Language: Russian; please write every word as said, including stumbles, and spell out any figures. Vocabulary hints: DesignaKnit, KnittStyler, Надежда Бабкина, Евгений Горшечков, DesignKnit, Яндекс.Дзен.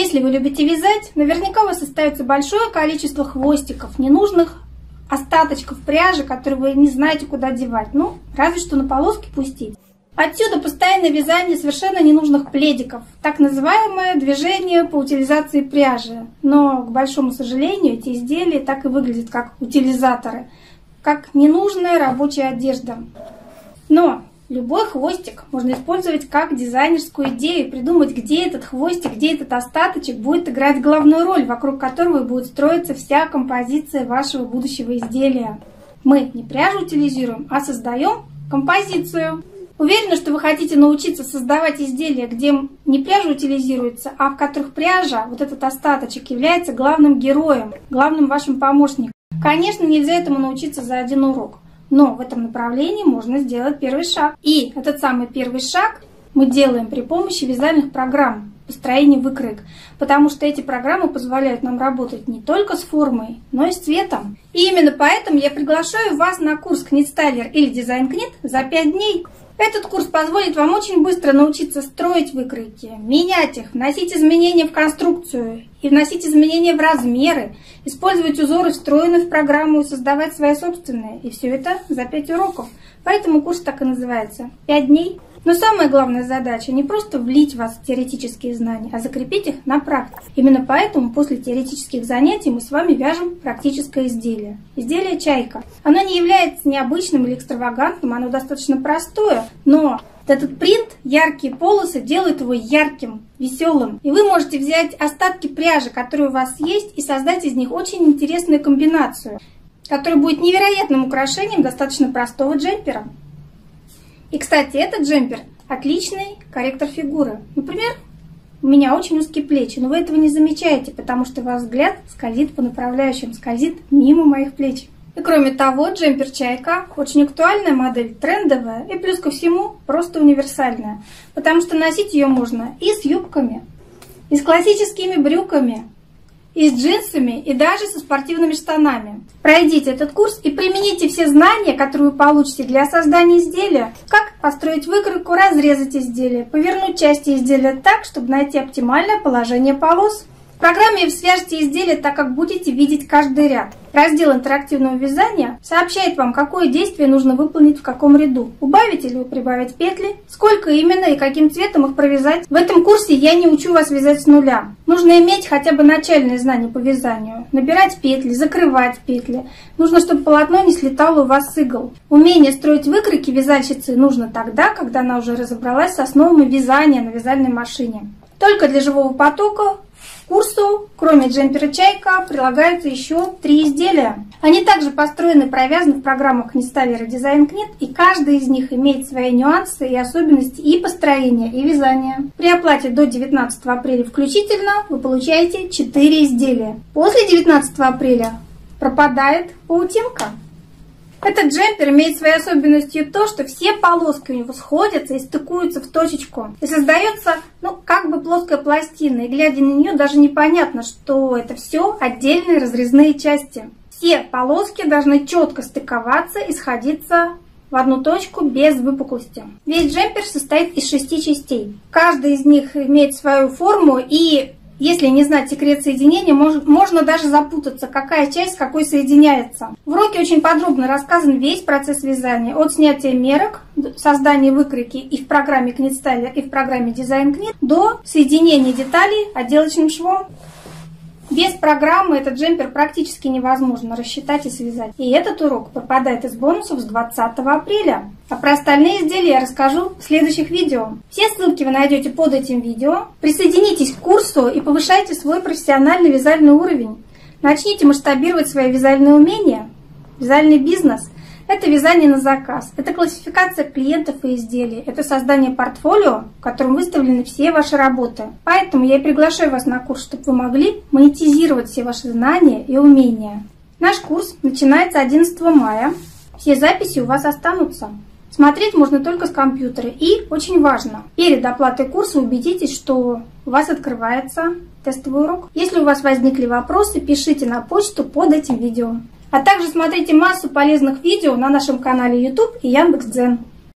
Если вы любите вязать, наверняка у вас остается большое количество хвостиков, ненужных остаточков пряжи, которые вы не знаете, куда девать. Ну, разве что на полоски пустить. Отсюда постоянное вязание совершенно ненужных пледиков, так называемое движение по утилизации пряжи. Но, к большому сожалению, эти изделия так и выглядят, как утилизаторы, как ненужная рабочая одежда. Но любой хвостик можно использовать как дизайнерскую идею и придумать, где этот хвостик, где этот остаточек будет играть главную роль, вокруг которого будет строиться вся композиция вашего будущего изделия. Мы не пряжу утилизируем, а создаем композицию. Уверена, что вы хотите научиться создавать изделия, где не пряжа утилизируется, а в которых пряжа, вот этот остаточек, является главным героем, главным вашим помощником. Конечно, нельзя этому научиться за один урок, но в этом направлении можно сделать первый шаг. И этот самый первый шаг мы делаем при помощи вязальных программ построения выкроек, потому что эти программы позволяют нам работать не только с формой, но и с цветом. И именно поэтому я приглашаю вас на курс KnittStyler или DesignaKnit за пять дней. Этот курс позволит вам очень быстро научиться строить выкройки, менять их, вносить изменения в конструкцию и вносить изменения в размеры, использовать узоры, встроенные в программу, и создавать свои собственные. И все это за пять уроков. Поэтому курс так и называется «пять дней». Но самая главная задача не просто влить в вас в теоретические знания, а закрепить их на практике. Именно поэтому после теоретических занятий мы с вами вяжем практическое изделие. Изделие чайка. Оно не является необычным или экстравагантным, оно достаточно простое, но этот принт, яркие полосы делают его ярким, веселым. И вы можете взять остатки пряжи, которые у вас есть, и создать из них очень интересную комбинацию, которая будет невероятным украшением достаточно простого джемпера. И, кстати, этот джемпер отличный корректор фигуры. Например, у меня очень узкие плечи, но вы этого не замечаете, потому что ваш взгляд скользит по направляющим, скользит мимо моих плеч. И кроме того, джемпер «Чайка» очень актуальная модель, трендовая и плюс ко всему просто универсальная, потому что носить ее можно и с юбками, и с классическими брюками, и с джинсами, и даже со спортивными штанами. Пройдите этот курс и примените все знания, которые вы получите для создания изделия. Как построить выкройку, разрезать изделие, повернуть части изделия так, чтобы найти оптимальное положение полос. В программе вы свяжете изделие так, как будете видеть каждый ряд. Раздел интерактивного вязания сообщает вам, какое действие нужно выполнить в каком ряду. Убавить или прибавить петли, сколько именно и каким цветом их провязать. В этом курсе я не учу вас вязать с нуля. Нужно иметь хотя бы начальные знания по вязанию. Набирать петли, закрывать петли. Нужно, чтобы полотно не слетало у вас с игл. Умение строить выкройки вязальщицы нужно тогда, когда она уже разобралась с основами вязания на вязальной машине. Только для живого потока к курсу, кроме джемпера «Чайка», прилагаются еще три изделия. Они также построены и провязаны в программах KnittStyler и DesignKnit, и каждая из них имеет свои нюансы и особенности и построения, и вязания. При оплате до девятнадцатого апреля включительно вы получаете четыре изделия. После девятнадцатого апреля пропадает паутинка. Этот джемпер имеет своей особенностью то, что все полоски у него сходятся и стыкуются в точечку. И создается, ну, как бы плоская пластина. И глядя на нее, даже непонятно, что это все отдельные разрезные части. Все полоски должны четко стыковаться и сходиться в одну точку без выпуклости. Весь джемпер состоит из шести частей. Каждая из них имеет свою форму и... Если не знать секрет соединения, можно даже запутаться, какая часть с какой соединяется. В уроке очень подробно рассказан весь процесс вязания, от снятия мерок, создания выкройки и в программе KnittStyler, и в программе DesignKnit, до соединения деталей отделочным швом. Без программы этот джемпер практически невозможно рассчитать и связать. И этот урок попадает из бонусов с двадцатого апреля. А про остальные изделия я расскажу в следующих видео. Все ссылки вы найдете под этим видео. Присоединитесь к курсу и повышайте свой профессиональный вязальный уровень. Начните масштабировать свои вязальные умения. Вязальный бизнес – это вязание на заказ, это классификация клиентов и изделий, это создание портфолио, в котором выставлены все ваши работы. Поэтому я и приглашаю вас на курс, чтобы вы могли монетизировать все ваши знания и умения. Наш курс начинается одиннадцатого мая. Все записи у вас останутся. Смотреть можно только с компьютера. И очень важно, перед оплатой курса убедитесь, что у вас открывается тестовый урок. Если у вас возникли вопросы, пишите на почту под этим видео. А также смотрите массу полезных видео на нашем канале YouTube и Яндекс.Дзен.